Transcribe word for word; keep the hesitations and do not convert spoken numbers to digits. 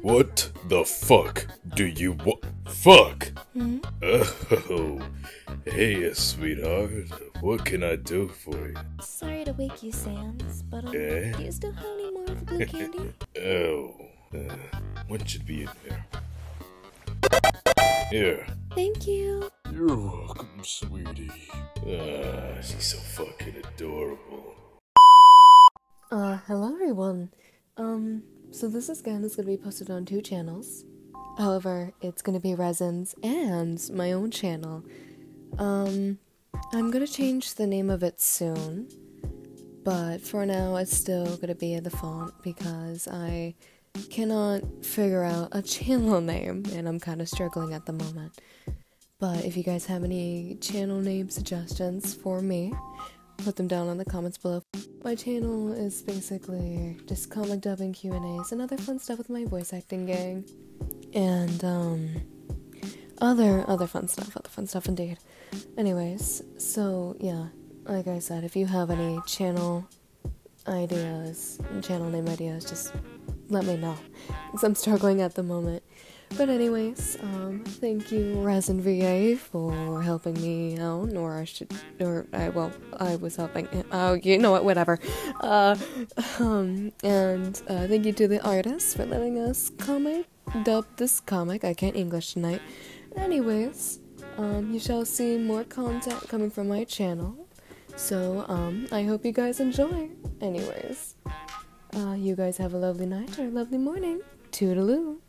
What the fuck do you want? Fuck! Hmm? Oh, hey, sweetheart. What can I do for you? Sorry to wake you, Sans, but um, eh? do you still have any more of the blue candy? Oh, uh, one should be in there. Here. Thank you. You're welcome, sweetie. Ah, she's so fucking adorable. Uh, hello everyone. Um, so this is again is gonna be posted on two channels. However, it's gonna be Rezien's and my own channel. Um, I'm gonna change the name of it soon, but for now it's still gonna be in the font because I cannot figure out a channel name and I'm kind of struggling at the moment. But if you guys have any channel name suggestions for me, put them down in the comments below. My channel is basically just comic dubbing, Q and A's, and other fun stuff with my voice acting gang. And, um, other, other fun stuff, other fun stuff indeed. Anyways, so, yeah, like I said, if you have any channel ideas, channel name ideas, just let me know, because I'm struggling at the moment. But anyways, um, thank you, RezienVA, for helping me out, or I should, or I, well, I was helping him. Oh, you know what, whatever. Uh, um, and, uh, thank you to the artist for letting us comic, dub this comic. I can't English tonight. Anyways, um, you shall see more content coming from my channel. So, um, I hope you guys enjoy. Anyways, uh, you guys have a lovely night or a lovely morning. Toodaloo.